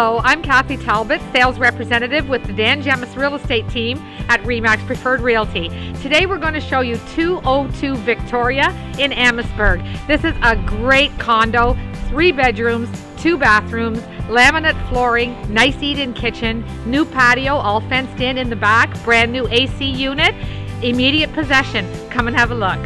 Hello, I'm Kathy Talbot, Sales Representative with the Dan Gemus Real Estate Team at RE/MAX Preferred Realty. Today we're going to show you 202 Victoria in Amherstburg. This is a great condo, 3 bedrooms, 2 bathrooms, laminate flooring, nice eat-in kitchen, new patio, all fenced in the back, brand new AC unit, immediate possession. Come and have a look.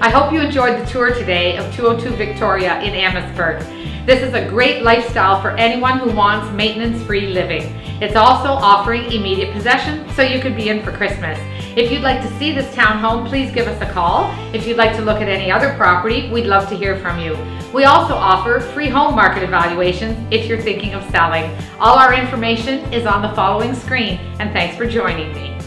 I hope you enjoyed the tour today of 202 Victoria in Amherstburg. This is a great lifestyle for anyone who wants maintenance-free living. It's also offering immediate possession, so you could be in for Christmas. If you'd like to see this townhome, please give us a call. If you'd like to look at any other property, we'd love to hear from you. We also offer free home market evaluations if you're thinking of selling. All our information is on the following screen, and thanks for joining me.